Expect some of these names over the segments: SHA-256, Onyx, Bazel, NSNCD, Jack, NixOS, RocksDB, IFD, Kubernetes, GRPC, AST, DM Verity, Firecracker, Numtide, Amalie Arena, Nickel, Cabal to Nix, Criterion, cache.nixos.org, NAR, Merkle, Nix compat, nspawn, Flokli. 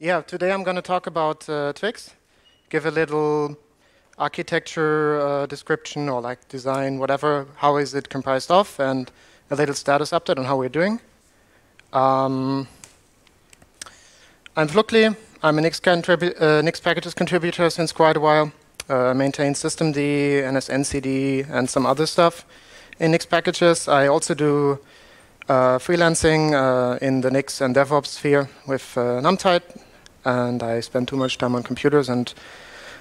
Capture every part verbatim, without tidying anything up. Yeah, today I'm going to talk about uh, Tvix, give a little architecture uh, description or like design, whatever, how is it comprised of, and a little status update on how we're doing. Um, I'm Flokli. I'm a Nix, uh, Nix Packages contributor since quite a while. Uh, I maintain SystemD, N S N C D, and some other stuff in Nix Packages. I also do uh, freelancing uh, in the Nix and DevOps sphere with uh, Numtide. And I spend too much time on computers and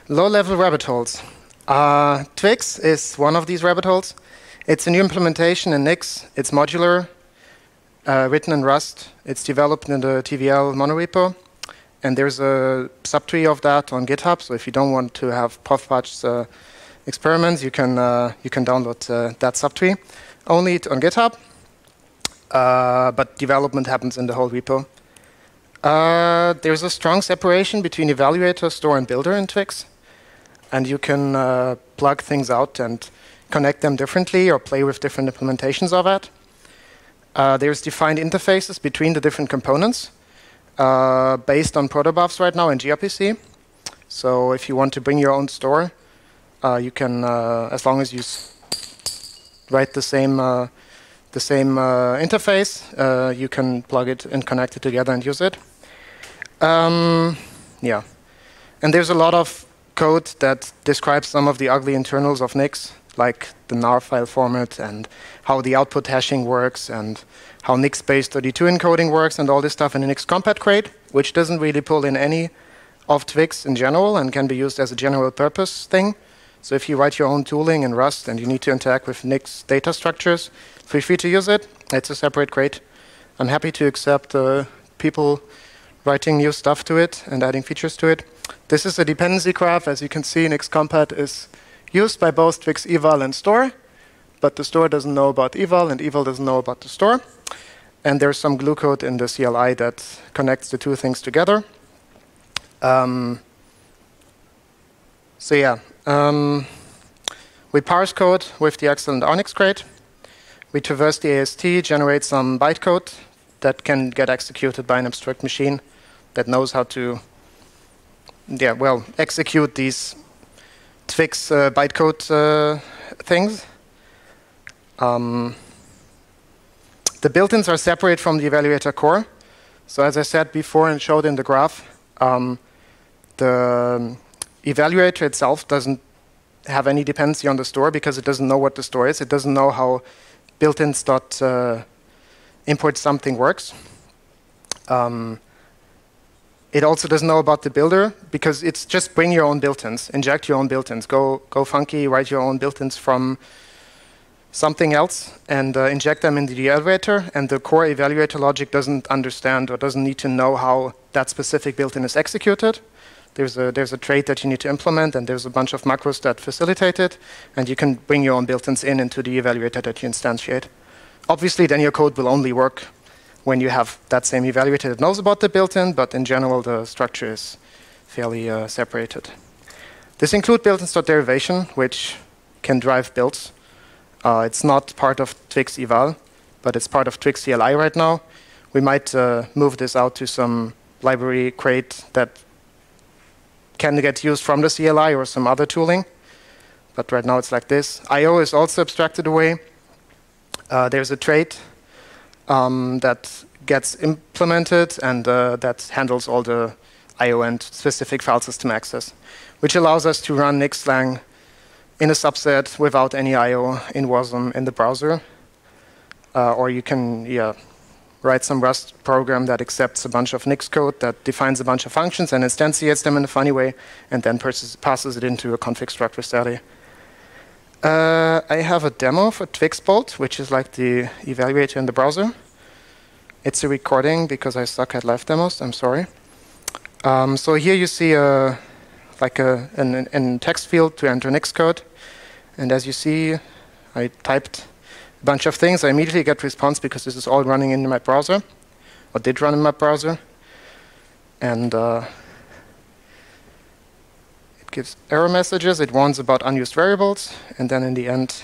low-level rabbit holes. Uh, Tvix is one of these rabbit holes. It's a new implementation in Nix. It's modular, uh, written in Rust. It's developed in the T V L monorepo. And there's a subtree of that on GitHub. So if you don't want to have Puffpatch's uh, experiments, you can, uh, you can download uh, that subtree. Only on GitHub. Uh, but development happens in the whole repo. Uh, there's a strong separation between evaluator, store, and builder in Tvix. And you can uh, plug things out and connect them differently or play with different implementations of it. Uh, there's defined interfaces between the different components uh, based on protobufs right now in G R P C. So if you want to bring your own store, uh, you can, uh, as long as you s write the same uh, the same uh, interface, uh, you can plug it and connect it together and use it. Um, yeah, and there's a lot of code that describes some of the ugly internals of Nix, like the N A R file format and how the output hashing works and how Nix base thirty-two encoding works and all this stuff in the Nix compat crate, which doesn't really pull in any of Tvix in general and can be used as a general purpose thing. So if you write your own tooling in Rust and you need to interact with Nix data structures, feel free to use it. It's a separate crate. I'm happy to accept uh, people writing new stuff to it and adding features to it. This is a dependency graph. As you can see, Nix compat is used by both Tvix eval and store, but the store doesn't know about eval, and eval doesn't know about the store. And there's some glue code in the C L I that connects the two things together. Um, so yeah, um, we parse code with the excellent Onyx crate. We traverse the A S T, generate some bytecode that can get executed by an abstract machine that knows how to, yeah, well, execute these Tvix uh, bytecode uh, things. Um, the built-ins are separate from the evaluator core. So as I said before and showed in the graph, um, the evaluator itself doesn't have any dependency on the store because it doesn't know what the store is. It doesn't know how built-ins dot uh, import something works. Um, It also doesn't know about the builder because it's just bring your own built-ins, inject your own built-ins, go go funky, write your own built-ins from something else, and uh, inject them into the evaluator. And the core evaluator logic doesn't understand or doesn't need to know how that specific built-in is executed. There's a there's a trait that you need to implement, and there's a bunch of macros that facilitate it. And you can bring your own built-ins in into the evaluator that you instantiate. Obviously, then your code will only work when you have that same evaluator that knows about the built-in, but in general, the structure is fairly uh, separated. This includes built-ins.derivation, which can drive builds. Uh, it's not part of Tvix eval, but it's part of Tvix C L I right now. We might uh, move this out to some library crate that can get used from the C L I or some other tooling. But right now, it's like this. I O is also abstracted away. Uh, there's a trait Um, that gets implemented and uh, that handles all the I O and specific file system access, which allows us to run Nix lang in a subset without any I O in wasm in the browser. Uh, or you can yeah, write some Rust program that accepts a bunch of Nix code that defines a bunch of functions and instantiates them in a funny way and then passes it into a config structure study. Uh, I have a demo for Tvix Bolt, which is like the evaluator in the browser. It's a recording because I suck at live demos. I'm sorry. Um, so here you see a, like a an, an text field to enter Nix code, and as you see, I typed a bunch of things. I immediately get response because this is all running in my browser, or did run in my browser, and. Uh, gives error messages, it warns about unused variables, and then in the end,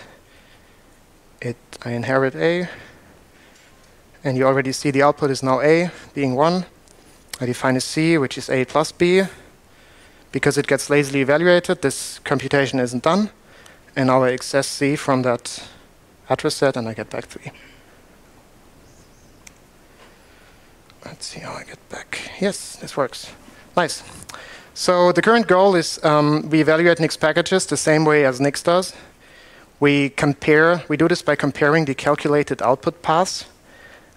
it I inherit A. And you already see the output is now A, being one. I define a C, which is A plus B. Because it gets lazily evaluated, this computation isn't done. And now I access C from that address set, and I get back three. Let's see how I get back. Yes, this works. Nice. So the current goal is um, we evaluate Nix packages the same way as Nix does. We compare. We do this by comparing the calculated output paths,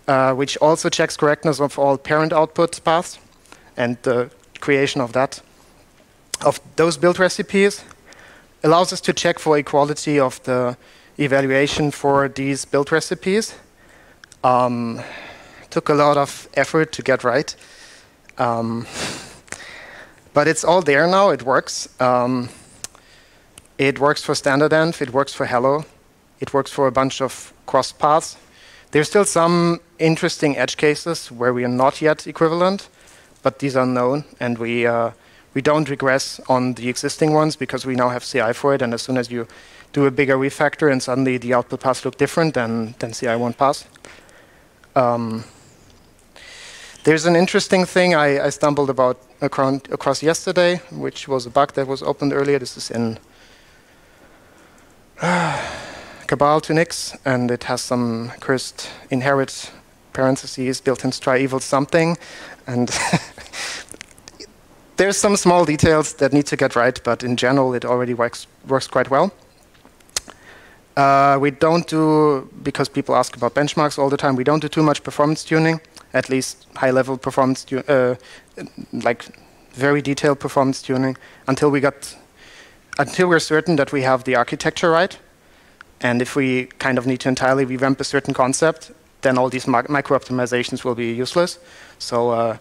uh, which also checks correctness of all parent output paths and the creation of that. Of those build recipes allows us to check for equality of the evaluation for these build recipes. Um, took a lot of effort to get right. Um, but it's all there now. It works. Um, it works for standardenv. It works for hello. It works for a bunch of cross paths. There's still some interesting edge cases where we are not yet equivalent, but these are known, and we uh, we don't regress on the existing ones because we now have C I for it. And as soon as you do a bigger refactor and suddenly the output paths look different, then then C I won't pass. Um, There's an interesting thing I, I stumbled about across, across yesterday, which was a bug that was opened earlier. This is in uh, Cabal to Nix, and it has some cursed inherit parentheses built in try evil something. And there's some small details that need to get right, but in general, it already works, works quite well. Uh, we don't do, because people ask about benchmarks all the time, we don't do too much performance tuning. At least high-level performance, uh, like very detailed performance tuning, until we got, until we're certain that we have the architecture right. And if we kind of need to entirely revamp a certain concept, then all these micro-optimizations will be useless. So uh,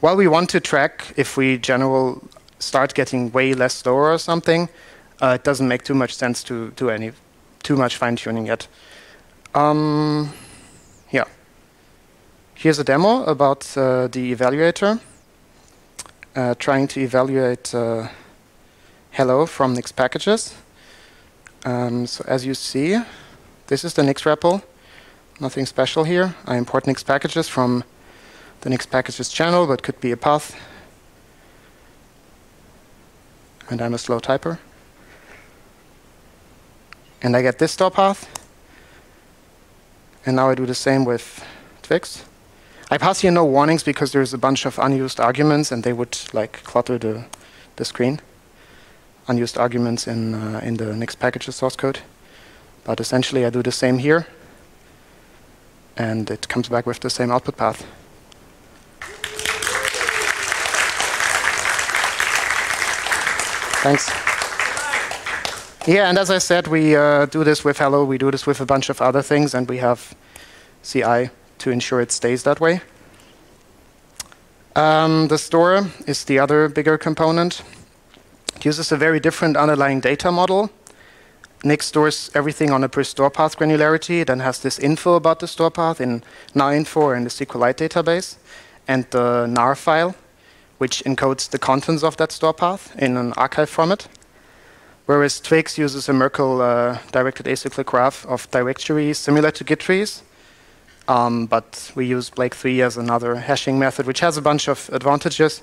while we want to track if we general start getting way less slower or something, uh, it doesn't make too much sense to do any too much fine-tuning yet. Um, yeah. Here's a demo about uh, the evaluator, uh, trying to evaluate uh, hello from Nix packages. Um, so as you see, this is the Nix REPL. Nothing special here. I import Nix packages from the Nix packages channel, but could be a path. And I'm a slow typer. And I get this store path. And now I do the same with Tvix. I pass here no warnings because there's a bunch of unused arguments, and they would like clutter the, the screen. Unused arguments in, uh, in the Nix packages source code. But essentially, I do the same here. And it comes back with the same output path. Thanks. Yeah, and as I said, we uh, do this with hello. We do this with a bunch of other things, and we have C I to ensure it stays that way. Um, the store is the other bigger component. It uses a very different underlying data model. Nix stores everything on a per store path granularity, then has this info about the store path in N A R info in the SQLite database, and the N A R file, which encodes the contents of that store path in an archive format. Whereas Tvix uses a Merkle uh, directed acyclic graph of directories similar to Git trees. Um, but we use Blake three as another hashing method, which has a bunch of advantages,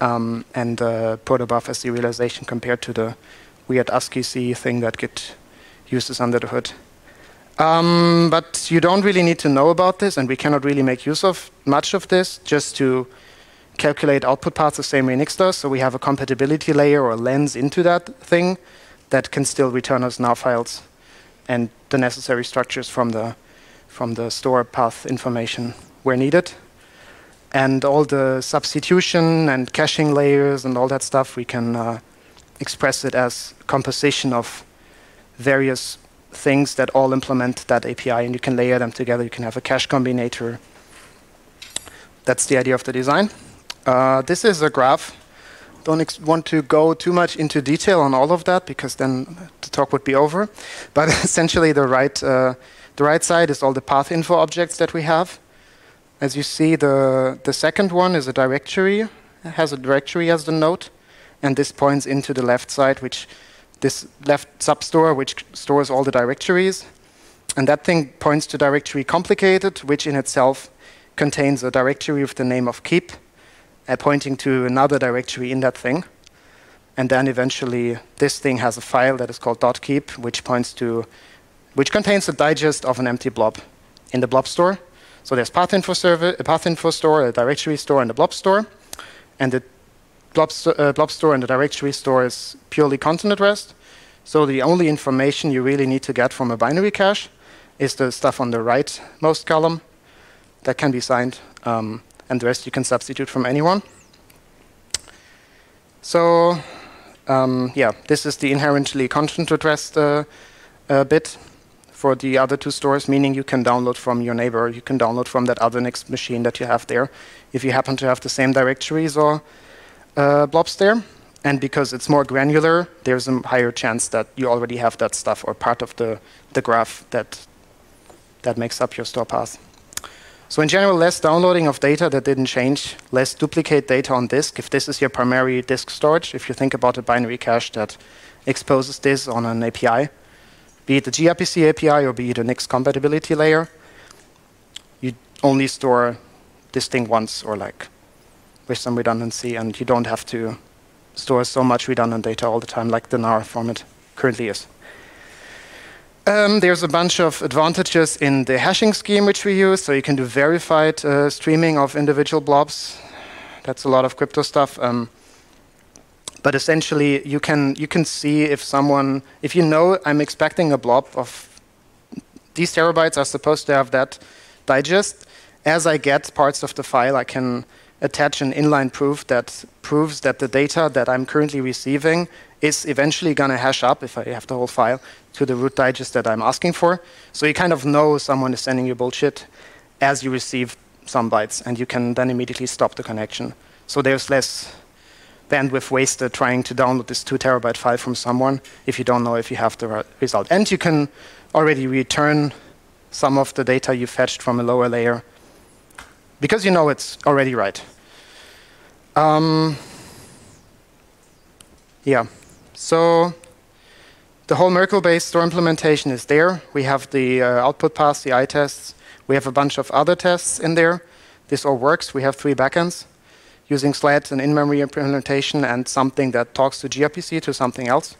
um, and uh, protobuf as serialization compared to the weird ASCII-C thing that Git uses under the hood. Um, but you don't really need to know about this, and we cannot really make use of much of this just to calculate output paths the same way Nix does. So we have a compatibility layer or a lens into that thing that can still return us N A R files and the necessary structures from the from the store path information where needed. And all the substitution and caching layers and all that stuff, we can uh, express it as composition of various things that all implement that A P I. And you can layer them together. You can have a cache combinator. That's the idea of the design. Uh, this is a graph. Don't ex want to go too much into detail on all of that, because then the talk would be over. But essentially, the right uh, The right side is all the path info objects that we have. As you see, the, the second one is a directory. It has a directory as the node. And this points into the left side, which this left substore, which stores all the directories. And that thing points to directory complicated, which in itself contains a directory with the name of keep. uh, pointing to another directory in that thing. And then eventually this thing has a file that is called .keep, which points to, which contains the digest of an empty blob in the blob store. So there's path info server, a path info store, a directory store, and a blob store. And the blob, uh, blob store and the directory store is purely content at rest. So the only information you really need to get from a binary cache is the stuff on the rightmost column that can be signed, um, and the rest you can substitute from anyone. So um, yeah, this is the inherently content at rest uh, uh, bit for the other two stores, meaning you can download from your neighbor, you can download from that other Nix machine that you have there, if you happen to have the same directories or uh, blobs there. And because it's more granular, there's a higher chance that you already have that stuff or part of the, the graph that, that makes up your store path. So in general, less downloading of data that didn't change, less duplicate data on disk, if this is your primary disk storage, if you think about a binary cache that exposes this on an A P I, be it the G R P C A P I or be it a Nix compatibility layer, you only store this thing once or like with some redundancy, and you don't have to store so much redundant data all the time like the N A R format currently is. Um, there's a bunch of advantages in the hashing scheme which we use, so you can do verified uh, streaming of individual blobs. That's a lot of crypto stuff. Um, but essentially, you can, you can see if someone, if you know I'm expecting a blob of these terabytes are supposed to have that digest, as I get parts of the file, I can attach an inline proof that proves that the data that I'm currently receiving is eventually going to hash up, if I have the whole file, to the root digest that I'm asking for. So you kind of know someone is sending you bullshit as you receive some bytes, and you can then immediately stop the connection. So there's less bandwidth wasted trying to download this two terabyte file from someone if you don't know if you have the result. And you can already return some of the data you fetched from a lower layer because you know it's already right. Um, yeah. So the whole Merkle-based store implementation is there. We have the uh, output paths, the I tests. We have a bunch of other tests in there. This all works. We have three backends using sleds and in-memory implementation and something that talks to G R P C to something else.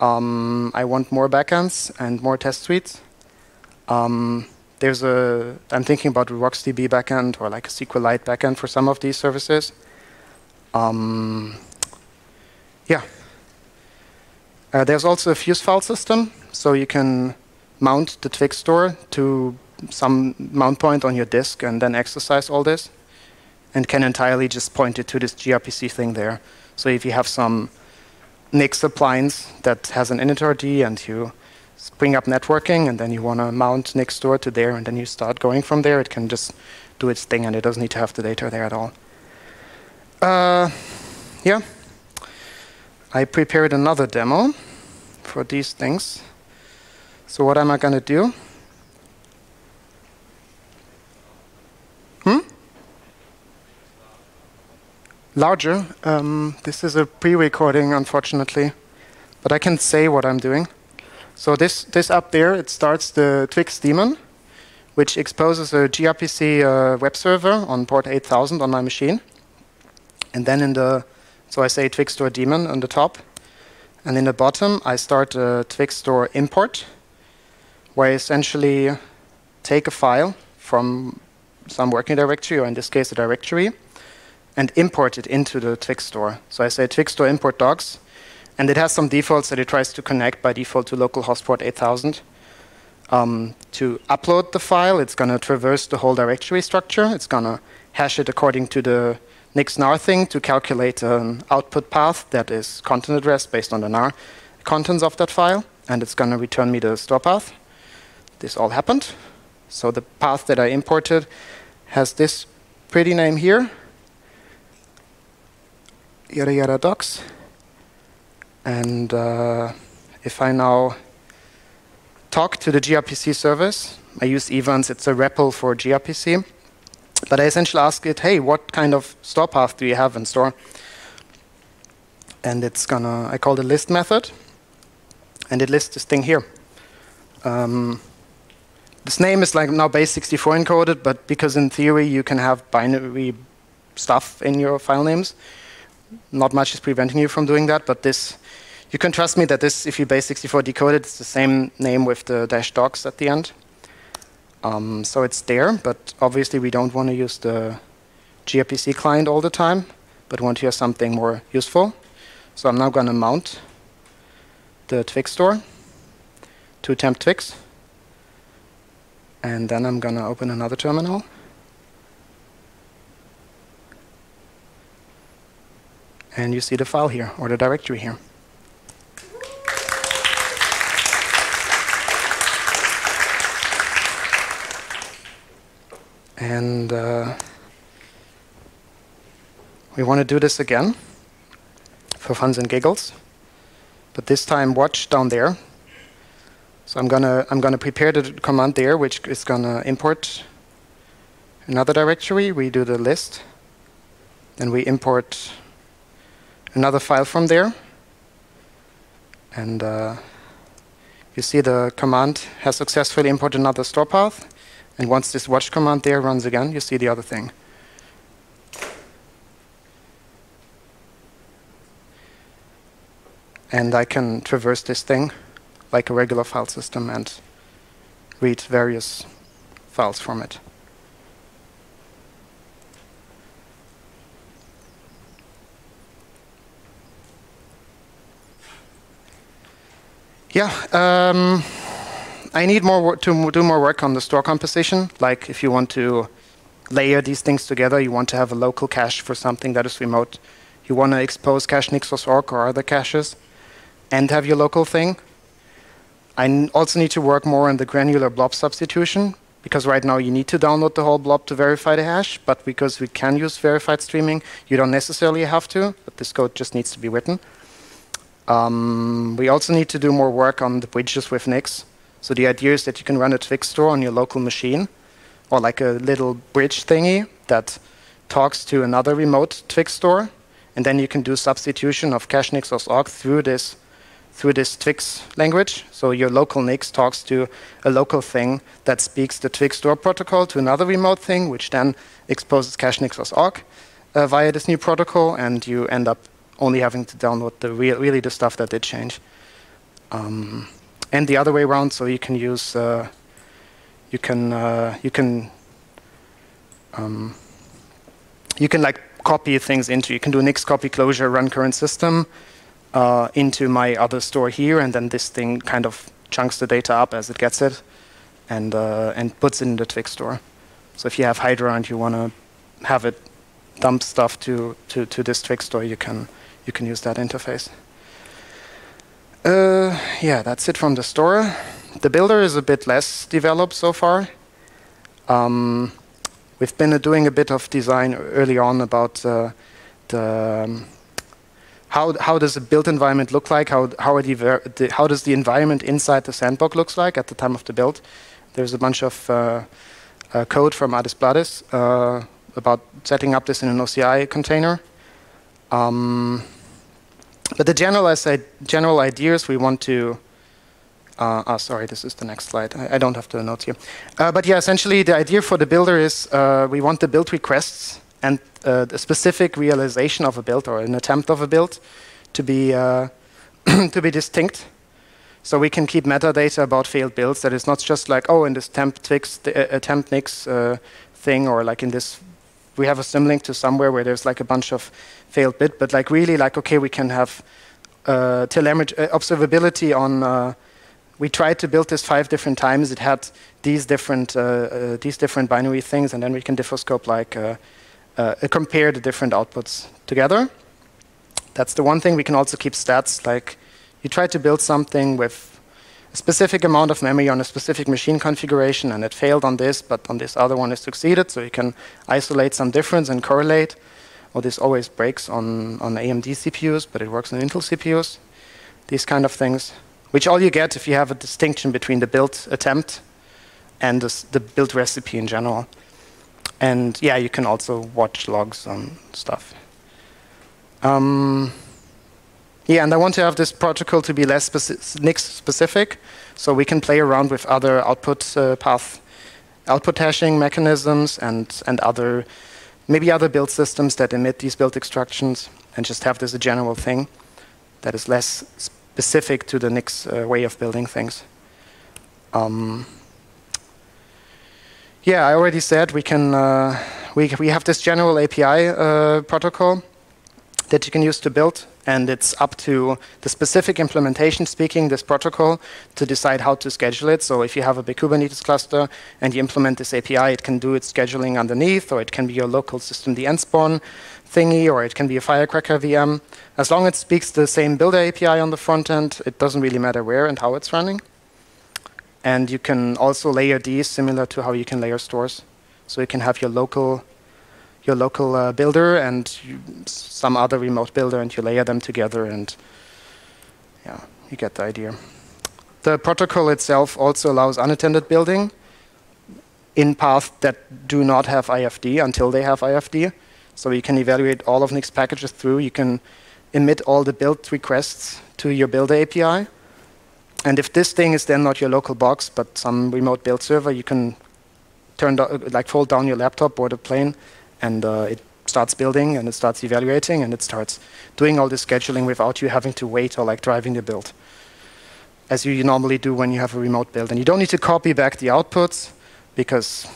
Um, I want more backends and more test suites. Um, there's a, I'm thinking about a RocksDB backend or like a SQLite backend for some of these services. Um, yeah. Uh, there's also a Fuse file system, so you can mount the Tvix store to some mount point on your disk and then exercise all this, and can entirely just point it to this G R P C thing there. So if you have some Nix appliance that has an initrd and you spring up networking and then you want to mount Nix store to there and then you start going from there, it can just do its thing and it doesn't need to have the data there at all. Uh, yeah. I prepared another demo for these things. So what am I going to do? Hmm? Larger. Um, this is a pre-recording, unfortunately. But I can say what I'm doing. So this, this up there, it starts the Tvix daemon, which exposes a G R P C uh, web server on port eight thousand on my machine. And then in the So I say Tvix store daemon on the top, and in the bottom I start a Tvix store import, where I essentially take a file from some working directory, or in this case a directory, and import it into the Tvix store. So I say Tvix store import docs, and it has some defaults that it tries to connect by default to local hostport eight thousand. Um, to upload the file, it's going to traverse the whole directory structure. It's going to hash it according to the Nix N A R thing to calculate an output path that is content address based on the N A R contents of that file, and it's going to return me the store path. This all happened. So the path that I imported has this pretty name here, yada yada docs. And uh, if I now talk to the G R P C service, I use Evans, it's a R E P L for G R P C. But I essentially ask it, hey, what kind of store path do you have in store? And it's gonna, I call the list method, and it lists this thing here. Um, this name is like now base sixty-four encoded, but because in theory you can have binary stuff in your file names. Not much is preventing you from doing that, but this, you can trust me that this, if you base sixty-four decode it, it's the same name with the dash docs at the end. Um, so it's there, but obviously we don't want to use the G R P C client all the time, but want to use something more useful. So I'm now going to mount the Tvix store to temp Tvix. And then I'm going to open another terminal. And you see the file here, or the directory here. And uh, we want to do this again for funs and giggles. But this time watch down there. So I'm gonna I'm gonna prepare the command there, which is gonna import another directory. We do the list, then we import another file from there, and uh, you see the command has successfully imported another store path. And once this watch command there runs again, you see the other thing. And I can traverse this thing like a regular file system and read various files from it. Yeah, um, I need more work to do more work on the store composition. Like if you want to layer these things together, you want to have a local cache for something that is remote. You want to expose cache dot nixos dot org or other caches and have your local thing. I also need to work more on the granular blob substitution, because right now you need to download the whole blob to verify the hash, but because we can use verified streaming, you don't necessarily have to, but this code just needs to be written. Um, we also need to do more work on the bridges with Nix. So the idea is that you can run a Tvix store on your local machine, or like a little bridge thingy that talks to another remote Tvix store, and then you can do substitution of cache dot nixos dot org through this through this Tvix language. So your local Nix talks to a local thing that speaks the Tvix store protocol to another remote thing, which then exposes cache dot nixos dot org uh, via this new protocol, and you end up only having to download the real, really the stuff that did change. Um, and the other way around, so you can use, uh, you can, uh, you can, um, you can like copy things into, you can do Nix copy closure run current system, Uh, into my other store here, and then this thing kind of chunks the data up as it gets it, and uh, and puts it in the Tvix store. So if you have Hydra and you want to have it dump stuff to to to this Tvix store, you can you can use that interface. Uh, yeah, that's it from the store. The builder is a bit less developed so far. Um, we've been uh, doing a bit of design early on about uh, the. Um, How, how does the build environment look like? How, how, are the the, how does the environment inside the sandbox looks like at the time of the build? There's a bunch of uh, uh, code from Addis Pladis uh, about setting up this in an O C I container. Um, but the general, general ideas we want to... Uh, oh, sorry, this is the next slide. I, I don't have the notes here. Uh, but yeah, essentially the idea for the builder is uh, we want the build requests and uh, the specific realization of a build or an attempt of a build to be uh, to be distinct, so we can keep metadata about failed builds. That is not just like, oh, in this temp Tvix, uh, temp Nix uh, thing, or like in this, we have a symlink to somewhere where there's like a bunch of failed bit, but like really like, okay, we can have uh, telemetry uh, observability on. Uh, We tried to build this five different times. It had these different uh, uh, these different binary things, and then we can diffoscope like. Uh, Uh, compare the different outputs together. That's the one thing. We can also keep stats, like you try to build something with a specific amount of memory on a specific machine configuration, and it failed on this, but on this other one it succeeded, so you can isolate some difference and correlate. Or oh, this always breaks on, on A M D C P Us, but it works on Intel C P Us. These kind of things, which all you get if you have a distinction between the build attempt and the, the build recipe in general. And yeah, you can also watch logs on stuff. Um, yeah, and I want to have this protocol to be less speci Nix specific, so we can play around with other output uh, path, output hashing mechanisms, and and other maybe other build systems that emit these build extractions and just have this a general thing that is less specific to the Nix uh, way of building things. Um, yeah, I already said we can uh, we we have this general A P I uh, protocol that you can use to build, and it's up to the specific implementation speaking this protocol to decide how to schedule it. So if you have a big Kubernetes cluster and you implement this A P I, it can do its scheduling underneath, or it can be your local system, the nspawn thingy, or it can be a Firecracker V M. As long as it speaks the same builder A P I on the front end, it doesn't really matter where and how it's running. And you can also layer these similar to how you can layer stores. So you can have your local your local uh, builder and you, some other remote builder, and you layer them together, and yeah, you get the idea. The protocol itself also allows unattended building in paths that do not have I F D until they have I F D. So you can evaluate all of Nix packages through. You can emit all the build requests to your builder A P I. And if this thing is then not your local box, but some remote build server, you can turn like fold down your laptop or the plane, and uh, it starts building, and it starts evaluating, and it starts doing all this scheduling without you having to wait or like driving the build, as you normally do when you have a remote build. And you don't need to copy back the outputs, because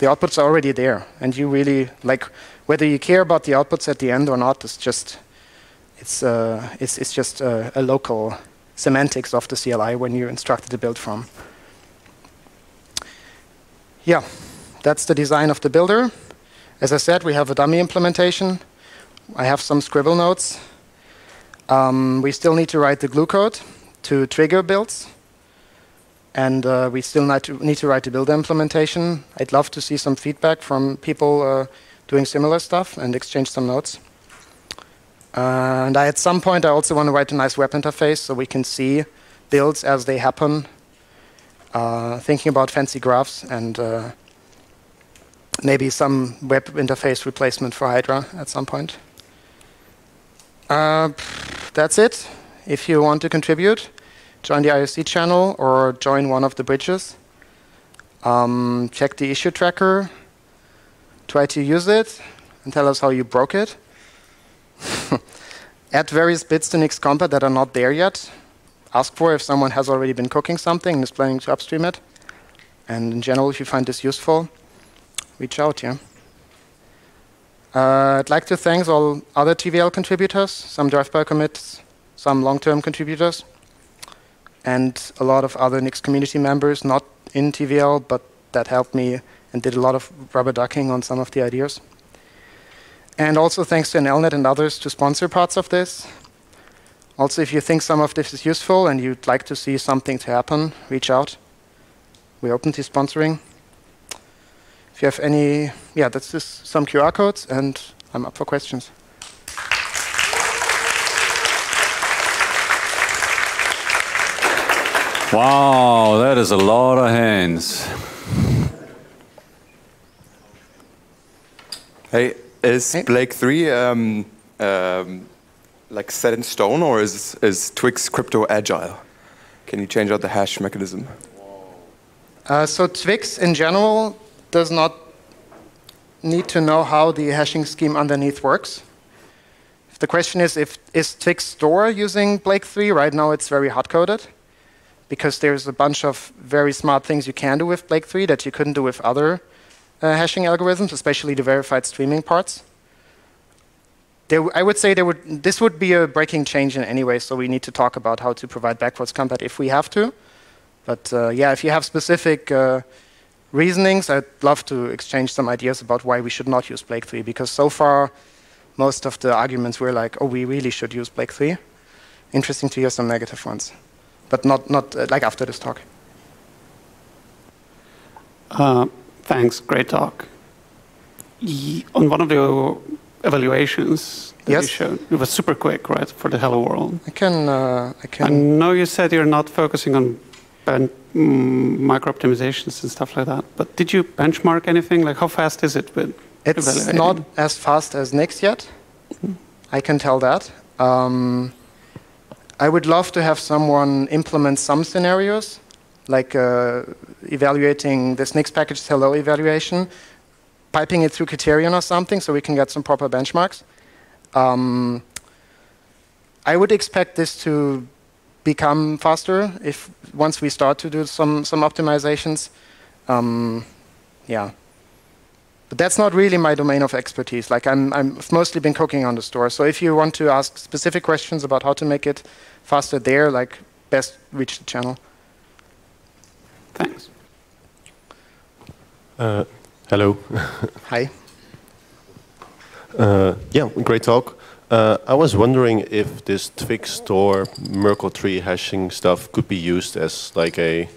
the outputs are already there. And you really, like, whether you care about the outputs at the end or not, it's just, it's, uh, it's, it's just uh, a local semantics of the C L I when you instructed the build from. Yeah, that's the design of the builder. As I said, we have a dummy implementation. I have some scribble notes. Um, we still need to write the glue code to trigger builds. And uh, we still need to, need to write the builder implementation. I'd love to see some feedback from people uh, doing similar stuff and exchange some notes. Uh, and I, at some point, I also want to write a nice web interface so we can see builds as they happen, uh, thinking about fancy graphs and uh, maybe some web interface replacement for Hydra at some point. Uh, that's it. If you want to contribute, join the I R C channel or join one of the bridges. Um, check the issue tracker. Try to use it and tell us how you broke it. Add various bits to Nix compat that are not there yet. Ask for if someone has already been cooking something and is planning to upstream it. And in general, if you find this useful, reach out here. Uh, I'd like to thank all other T V L contributors, some drive-by commits, some long-term contributors, and a lot of other Nix community members not in T V L, but that helped me and did a lot of rubber ducking on some of the ideas. And also thanks to N L net and others to sponsor parts of this. Also, if you think some of this is useful and you'd like to see something to happen, reach out. We're open to sponsoring. If you have any, yeah, that's just some Q R codes, and I'm up for questions. Wow, that is a lot of hands. Hey, is hey. Blake three um, um, like set in stone, or is is Tvix crypto agile? Can you change out the hash mechanism? Uh, so Tvix in general does not need to know how the hashing scheme underneath works. If the question is, if is Tvix store using Blake three? Right now it's very hard-coded, because there's a bunch of very smart things you can do with Blake three that you couldn't do with other uh, hashing algorithms, especially the verified streaming parts. There I would say there would, this would be a breaking change in any way, so we need to talk about how to provide backwards compat if we have to. But uh, yeah, if you have specific uh, reasonings, I'd love to exchange some ideas about why we should not use Blake three, because so far, most of the arguments were like, oh, we really should use Blake three. Interesting to hear some negative ones, but not, not uh, like after this talk. Uh, thanks, great talk. Ye on one of your evaluations that yes. you showed, it was super quick, right, for the Hello World. I can, uh, I can... I know you said you're not focusing on and mm, micro-optimizations and stuff like that. But did you benchmark anything? Like, how fast is it with It's evaluating? Not as fast as Nix yet. Mm-hmm. I can tell that. Um, I would love to have someone implement some scenarios, like uh, evaluating this Nix package's hello evaluation piping it through Criterion or something so we can get some proper benchmarks. Um, I would expect this to become faster if once we start to do some some optimizations. Um, yeah, but that's not really my domain of expertise. Like I'm, I'm I've mostly been cooking on the store. So if you want to ask specific questions about how to make it faster there, like best reach the channel. Thanks. Uh, hello. Hi. Uh, yeah, great talk. Uh, I was wondering if this Tvix store Merkle tree hashing stuff could be used as like a,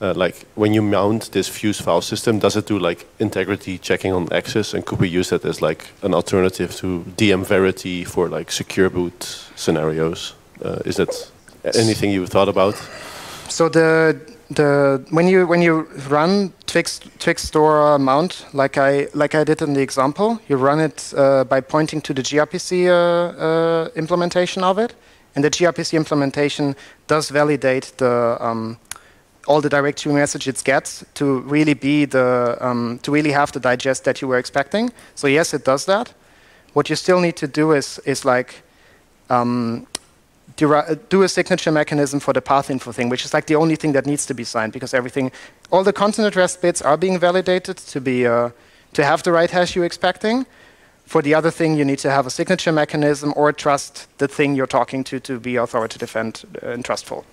uh, like when you mount this Fuse file system, does it do like integrity checking on access, and could we use that as like an alternative to D M Verity for like secure boot scenarios? Uh, is that anything you thought about? So the the when you when you run Tvix Tvix store mount like I like I did in the example, you run it uh, by pointing to the G R P C uh, uh, implementation of it, and the G R P C implementation does validate the um, all the directory message it gets to really be the um, to really have the digest that you were expecting. So yes, it does that. What you still need to do is is like. Um, do a signature mechanism for the path info thing, which is like the only thing that needs to be signed, because everything, all the content address bits are being validated to be, uh, to have the right hash you're expecting. For the other thing, you need to have a signature mechanism or trust the thing you're talking to to be authoritative and, uh, and trustful.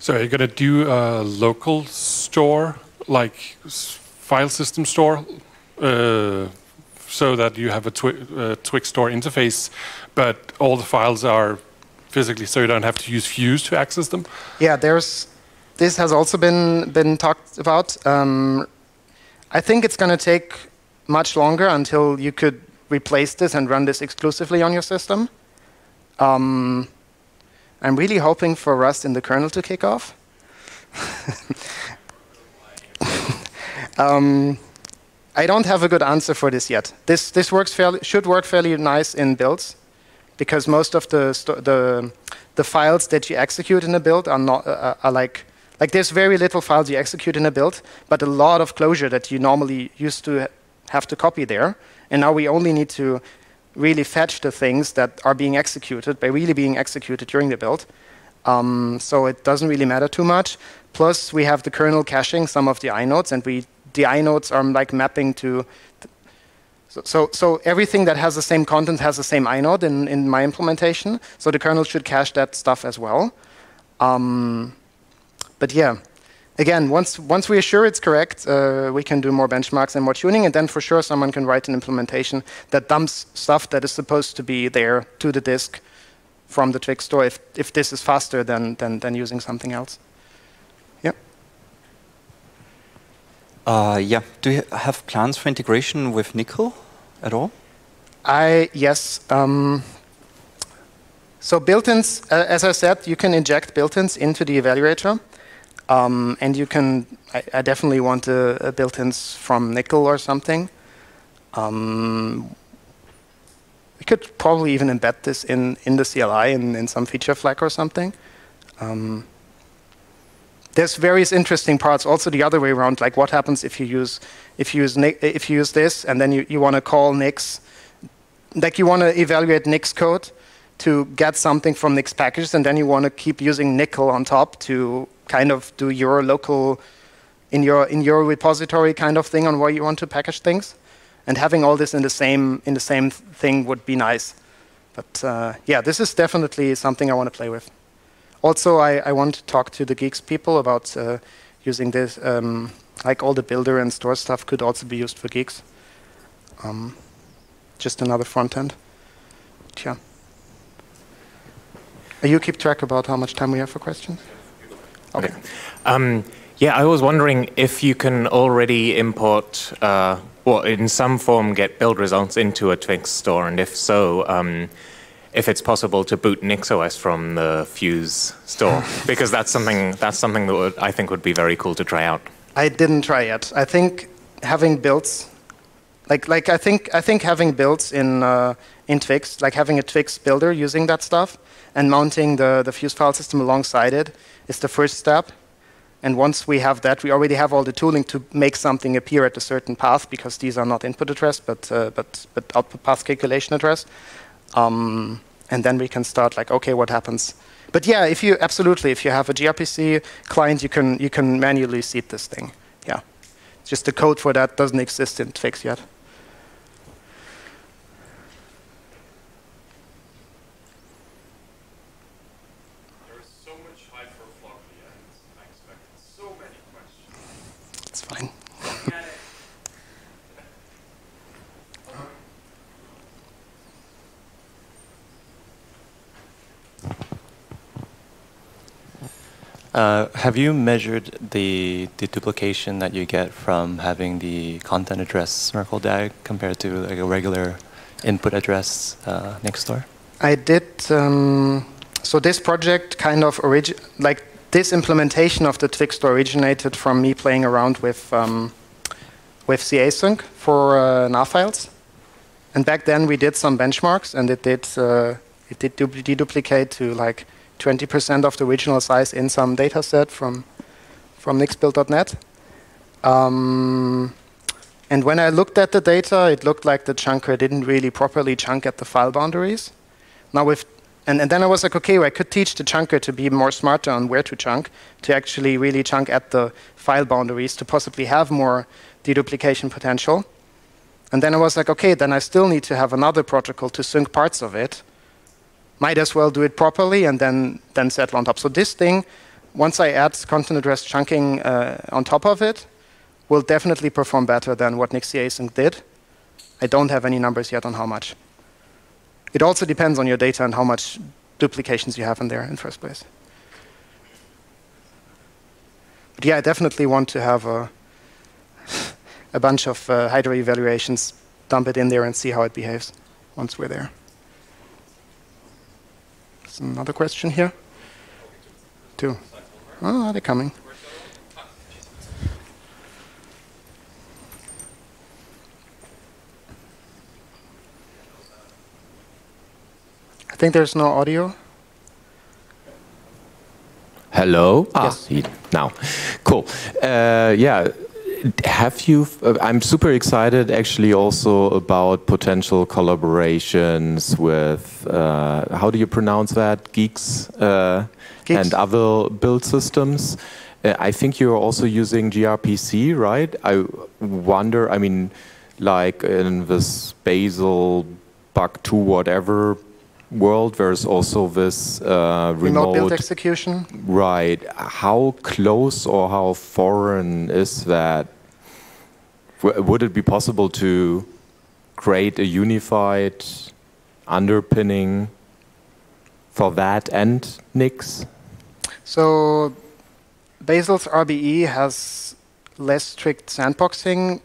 So are you going to do a local store, like file system store? Uh, so that you have a twi uh, Tvix store interface, but all the files are physically, so you don't have to use Fuse to access them? Yeah, there's, this has also been, been talked about. Um, I think it's going to take much longer until you could replace this and run this exclusively on your system. Um, I'm really hoping for Rust in the kernel to kick off. um, I don't have a good answer for this yet. This this works fairly should work fairly nice in builds, because most of the the the files that you execute in a build are not uh, are like like there's very little files you execute in a build, but a lot of closure that you normally used to have to copy there, and now we only need to really fetch the things that are being executed by really being executed during the build. Um, so it doesn't really matter too much. Plus we have the kernel caching some of the inodes, and we. The inodes are like mapping to, so, so so everything that has the same content has the same inode in in my implementation. So the kernel should cache that stuff as well. Um, but yeah, again, once once we are sure it's correct, uh, we can do more benchmarks and more tuning, and then for sure someone can write an implementation that dumps stuff that is supposed to be there to the disk from the Tvix store. If if this is faster than than than using something else. Uh, yeah. Do you have plans for integration with Nickel at all? I yes. Um, so built-ins, uh, as I said, you can inject built-ins into the evaluator, um, and you can. I, I definitely want a, a built-ins from Nickel or something. Um, we could probably even embed this in in the C L I in, in some feature flag or something. Um, There's various interesting parts. Also, the other way around, like what happens if you use if you use if you use this, and then you you want to call Nix, like you want to evaluate Nix code to get something from Nix packages, and then you want to keep using Nickel on top to kind of do your local in your in your repository kind of thing on where you want to package things, and having all this in the same in the same thing would be nice. But uh, yeah, this is definitely something I want to play with. Also, I, I want to talk to the Geeks people about uh, using this. Um, like all the builder and store stuff could also be used for Geeks. Um, just another front end. Yeah. You keep track about how much time we have for questions? Okay. okay. Um, yeah, I was wondering if you can already import, uh, or in some form get build results into a Tvix store, and if so, um, if it's possible to boot NixOS from the Fuse store, because that's something that's something that would, I think would be very cool to try out. I didn't try yet. I think having builds, like like I think I think having builds in uh, in Tvix, like having a Tvix builder using that stuff and mounting the the Fuse file system alongside it is the first step. And once we have that, we already have all the tooling to make something appear at a certain path, because these are not input address, but uh, but but output path calculation address. Um, and then we can start like, okay, what happens? But yeah, if you absolutely, if you have a G R P C client, you can you can manually seed this thing. Yeah, just the code for that doesn't exist in Tvix yet. Uh, have you measured the, the duplication that you get from having the content address Merkle D A G compared to like a regular input address uh, Nix store? I did. Um, so this project kind of origin like this implementation of the Tvix store originated from me playing around with um, with C A sync for uh, N A R files, and back then we did some benchmarks, and it did uh, it did deduplicate to like twenty percent of the original size in some data set from, from nix build dot net. Um, and when I looked at the data, it looked like the chunker didn't really properly chunk at the file boundaries. Now with, and, and then I was like, okay, well, I could teach the chunker to be more smarter on where to chunk, to actually really chunk at the file boundaries to possibly have more deduplication potential. And then I was like, okay, then I still need to have another protocol to sync parts of it. Might as well do it properly and then, then settle on top. So this thing, once I add content address chunking uh, on top of it, will definitely perform better than what Nix C A sync did. I don't have any numbers yet on how much. It also depends on your data and how much duplications you have in there in the first place. But yeah, I definitely want to have a, a bunch of uh, Hydra evaluations, dump it in there and see how it behaves once we're there. Another question here? Two. Oh, they're coming. I think there's no audio. Hello? Ah, yes. Now. Cool. Uh, yeah. Have you? Uh, I'm super excited, actually, also about potential collaborations with uh, how do you pronounce that? Geeks, uh, Geeks. And other build systems. Uh, I think you're also using G R P C, right? I wonder. I mean, like in this Bazel bug two whatever world, there's also this uh, remote, remote build execution. Right. How close or how foreign is that? W would it be possible to create a unified underpinning for that and Nix? So Bazel's R B E has less strict sandboxing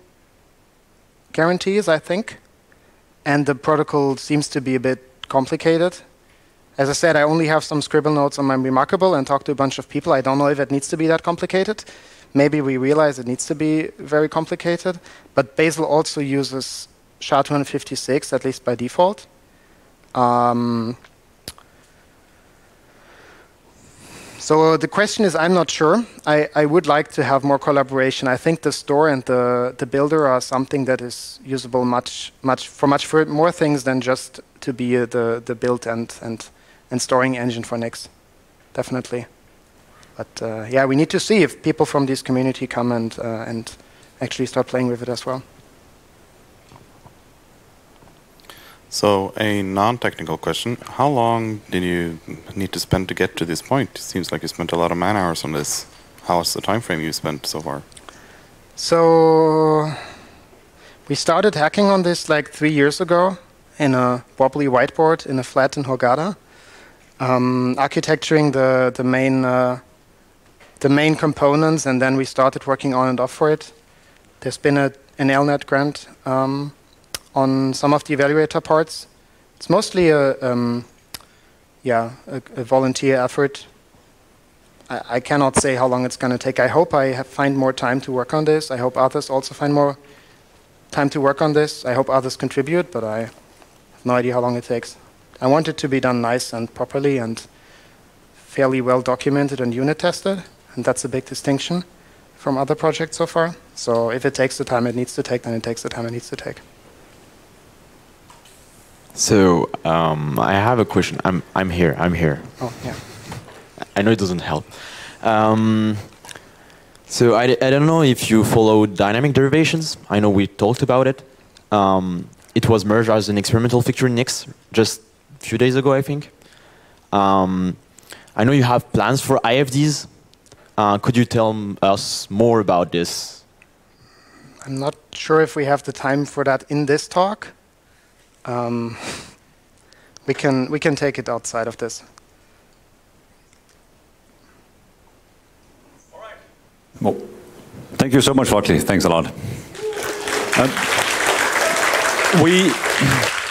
guarantees, I think. And the protocol seems to be a bit complicated. As I said, I only have some scribble notes on my Remarkable and talked to a bunch of people. I don't know if it needs to be that complicated. Maybe we realize it needs to be very complicated. But Bazel also uses S H A two fifty-six, at least by default. Um, so the question is, I'm not sure. I, I would like to have more collaboration. I think the store and the, the builder are something that is usable much, much for much for more things than just to be uh, the, the build and, and, and storing engine for Nix, definitely. But uh, yeah, we need to see if people from this community come and, uh, and actually start playing with it as well. So a non-technical question, how long did you need to spend to get to this point? It seems like you spent a lot of man hours on this. How's the time frame you spent so far? So we started hacking on this like three years ago, in a wobbly whiteboard in a flat in Hurghada, um, architecturing the the main uh, the main components, and then we started working on and off for it. There's been a, an L net grant um, on some of the evaluator parts. It's mostly a um, yeah a, a volunteer effort. I, I cannot say how long it's going to take. I hope I have find more time to work on this. I hope others also find more time to work on this. I hope others contribute, but I. No idea how long it takes. I want it to be done nice and properly and fairly well documented and unit tested. and that's a big distinction from other projects so far. So if it takes the time it needs to take, then it takes the time it needs to take. So um, I have a question. I'm I'm here. I'm here. Oh yeah. I know it doesn't help. Um, so I I don't know if you follow dynamic derivations. I know we talked about it. Um, it was merged as an experimental feature in Nix just a few days ago, I think. Um, I know you have plans for I F Ds. Uh, could you tell us more about this? I'm not sure if we have the time for that in this talk. Um, we can we can take it outside of this. All right. Well, thank you so much, Flokli. Thanks a lot. Uh, we.